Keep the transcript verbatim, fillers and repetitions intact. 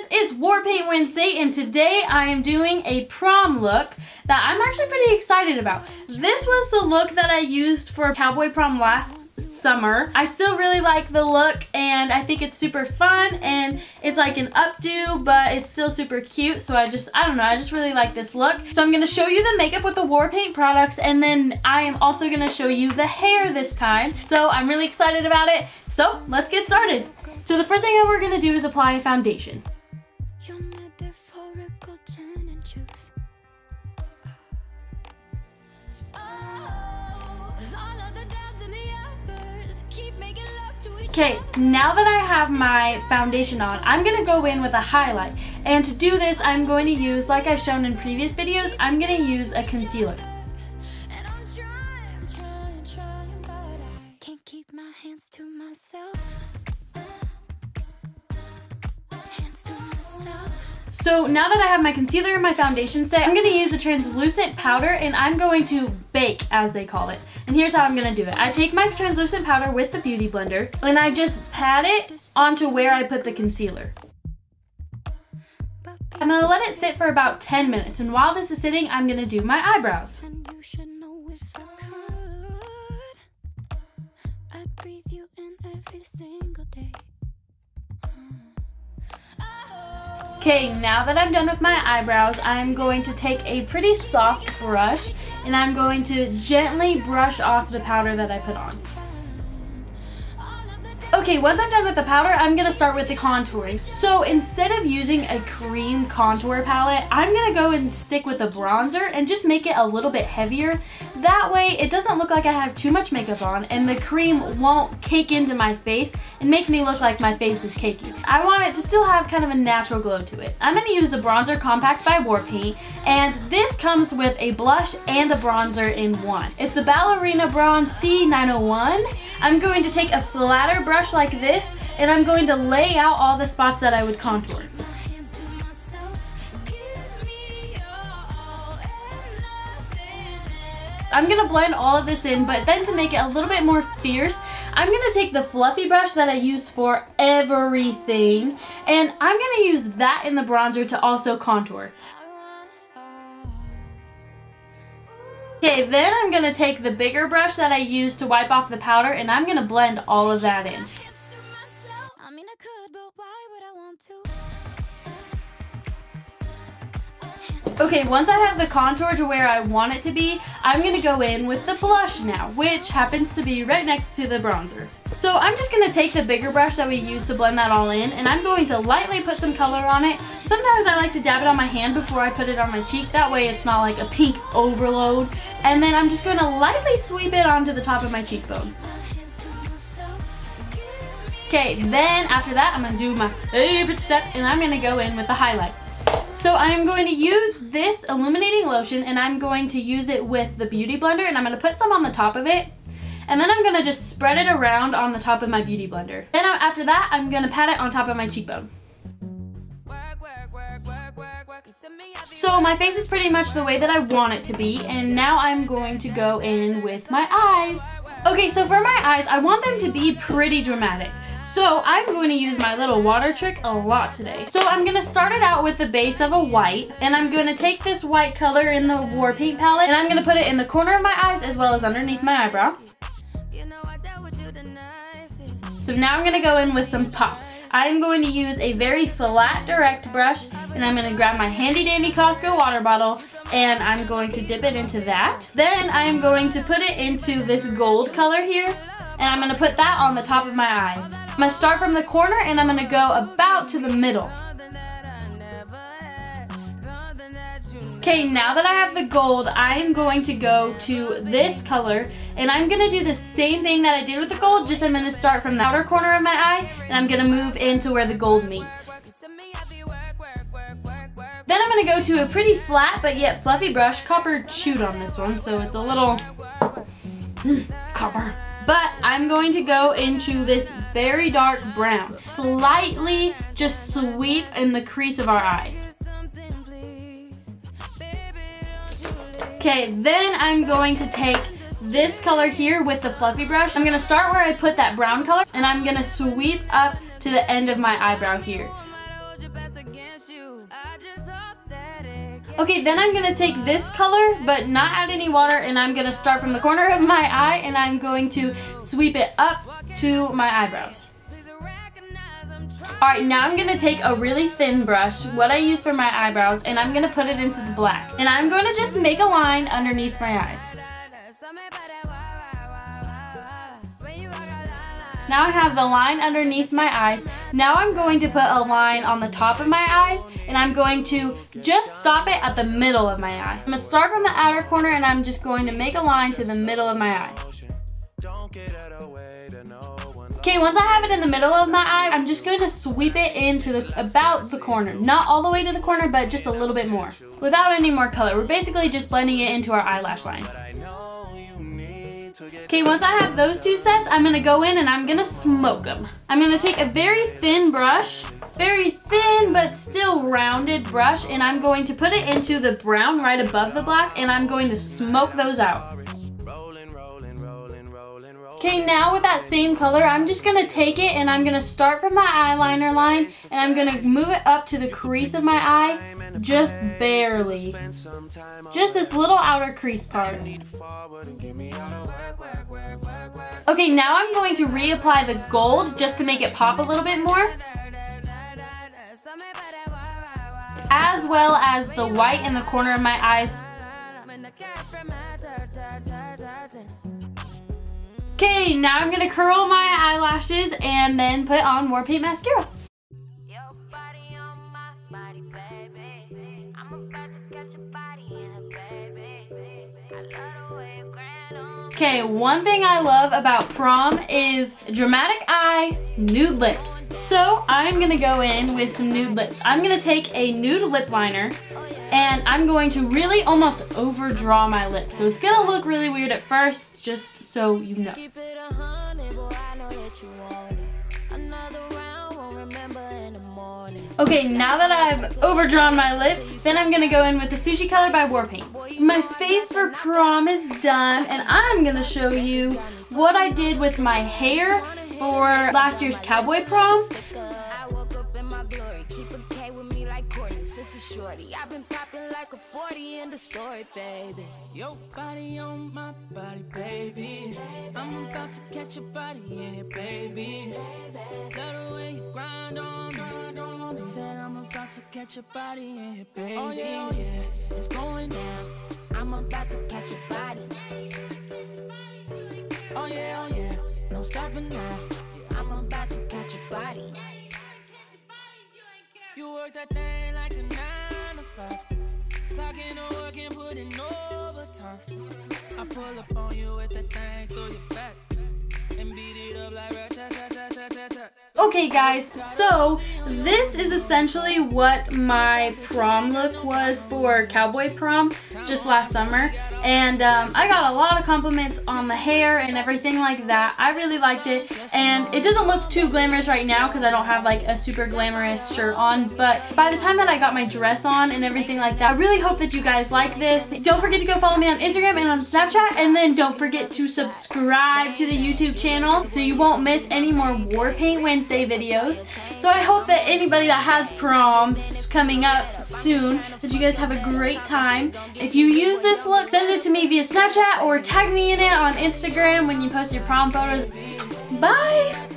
guys, it's War Paint Wednesday, and today I am doing a prom look that I'm actually pretty excited about. This was the look that I used for Cowboy Prom last summer. I still really like the look, and I think it's super fun, and it's like an updo, but it's still super cute, so I just, I don't know, I just really like this look. So I'm gonna show you the makeup with the War Paint products, and then I am also gonna show you the hair this time. So I'm really excited about it, so let's get started. So the first thing that we're gonna do is apply a foundation. Okay, now that I have my foundation on, I'm gonna go in with a highlight. And to do this, I'm going to use, like I've shown in previous videos, I'm gonna use a concealer. So now that I have my concealer and my foundation set, I'm gonna use the translucent powder and I'm going to bake, as they call it. And here's how I'm gonna do it. I take my translucent powder with the Beauty Blender and I just pat it onto where I put the concealer. I'm gonna let it sit for about ten minutes, and while this is sitting, I'm gonna do my eyebrows. Okay, now that I'm done with my eyebrows, I'm going to take a pretty soft brush and I'm going to gently brush off the powder that I put on. Okay, once I'm done with the powder, I'm gonna start with the contouring. So instead of using a cream contour palette, I'm gonna go and stick with a bronzer and just make it a little bit heavier. That way it doesn't look like I have too much makeup on and the cream won't cake into my face and make me look like my face is cakey. I want it to still have kind of a natural glow to it. I'm gonna use the Bronzer Compact by War Paint, and this comes with a blush and a bronzer in one. It's the Ballerina Bronze C nine oh one. I'm going to take a flatter brush like this and I'm going to lay out all the spots that I would contour. I'm gonna blend all of this in, but then to make it a little bit more fierce, I'm gonna take the fluffy brush that I use for everything and I'm gonna use that in the bronzer to also contour. Okay, then I'm gonna take the bigger brush that I used to wipe off the powder and I'm gonna blend all of that in. Okay, once I have the contour to where I want it to be, I'm gonna go in with the blush now, which happens to be right next to the bronzer. So I'm just gonna take the bigger brush that we used to blend that all in, and I'm going to lightly put some color on it. Sometimes I like to dab it on my hand before I put it on my cheek, that way it's not like a pink overload. And then I'm just gonna lightly sweep it onto the top of my cheekbone. Okay, then after that, I'm gonna do my favorite step, and I'm gonna go in with the highlight. So I am going to use this illuminating lotion and I'm going to use it with the Beauty Blender and I'm going to put some on the top of it. And then I'm going to just spread it around on the top of my Beauty Blender. Then after that, I'm going to pat it on top of my cheekbone. So my face is pretty much the way that I want it to be, and now I'm going to go in with my eyes. Okay, so for my eyes, I want them to be pretty dramatic. So I'm going to use my little water trick a lot today. So I'm going to start it out with the base of a white, and I'm going to take this white color in the War Paint palette and I'm going to put it in the corner of my eyes as well as underneath my eyebrow. So now I'm going to go in with some pop. I'm going to use a very flat direct brush and I'm going to grab my handy dandy Costco water bottle and I'm going to dip it into that. Then I'm going to put it into this gold color here. And I'm gonna put that on the top of my eyes. I'm gonna start from the corner and I'm gonna go about to the middle. Okay, now that I have the gold, I am going to go to this color and I'm gonna do the same thing that I did with the gold, just I'm gonna start from the outer corner of my eye and I'm gonna move into where the gold meets. Then I'm gonna go to a pretty flat but yet fluffy brush, copper chewed on this one, so it's a little copper. But I'm going to go into this very dark brown. Slightly just sweep in the crease of our eyes. Okay, then I'm going to take this color here with the fluffy brush. I'm gonna start where I put that brown color and I'm gonna sweep up to the end of my eyebrow here. hold your best against you. I just hope that it gets okay, then I'm gonna take this color, but not add any water, and I'm gonna start from the corner of my eye, and I'm going to sweep it up to my eyebrows. Alright, now I'm going to take a really thin brush, what I use for my eyebrows, and I'm going to put it into the black. And I'm going to just make a line underneath my eyes. Now I have the line underneath my eyes. Now I'm going to put a line on the top of my eyes, and I'm going to just stop it at the middle of my eye. I'm going to start from the outer corner, and I'm just going to make a line to the middle of my eye. Okay, once I have it in the middle of my eye, I'm just going to sweep it into the, about the corner. Not all the way to the corner, but just a little bit more. Without any more color. We're basically just blending it into our eyelash line. Okay, once I have those two sets, I'm going to go in and I'm going to smoke them. I'm going to take a very thin brush, very thin but still rounded brush, and I'm going to put it into the brown right above the black, and I'm going to smoke those out. Okay, now with that same color, I'm just going to take it and I'm going to start from my eyeliner line and I'm going to move it up to the crease of my eye, just barely. Just this little outer crease part. Okay, now I'm going to reapply the gold just to make it pop a little bit more, as well as the white in the corner of my eyes. Okay, now I'm gonna curl my eyelashes and then put on War Paint mascara. Okay, one thing I love about prom is dramatic eye, nude lips. So I'm gonna go in with some nude lips. I'm gonna take a nude lip liner and I'm going to really almost overdraw my lips. So it's gonna look really weird at first, just so you know. Okay, now that I've overdrawn my lips, then I'm gonna go in with the Sushi Color by War Paint. My face for prom is done, and I'm gonna show you what I did with my hair for last year's cowboy prom. This is shorty. I've been popping like a forty in the story, baby. Your body on my body, baby. I'm about to catch your body, yeah, baby. Love the way you grind on, grind on. Said I'm about to catch your body, yeah, baby. Oh yeah, yeah, it's going down. I'm about to catch your body. Oh yeah, oh yeah, no stopping now. I'm about to catch your body. You work that thing like a nine to five. Clocking to work and putting overtime. I pull up on you with that thing through your back and beat it up like rat-tat-tat-tat-tat-tat. Okay guys, so this is essentially what my prom look was for cowboy prom just last summer. And um, I got a lot of compliments on the hair and everything like that. I really liked it, and it doesn't look too glamorous right now because I don't have like a super glamorous shirt on, but by the time that I got my dress on and everything like that, I really hope that you guys like this. Don't forget to go follow me on Instagram and on Snapchat, and then don't forget to subscribe to the YouTube channel so you won't miss any more War Paint Wednesday videos. So I hope that anybody that has proms coming up soon, that you guys have a great time. If you use this look, send it to me via Snapchat or tag me in it on Instagram when you post your prom photos. Bye!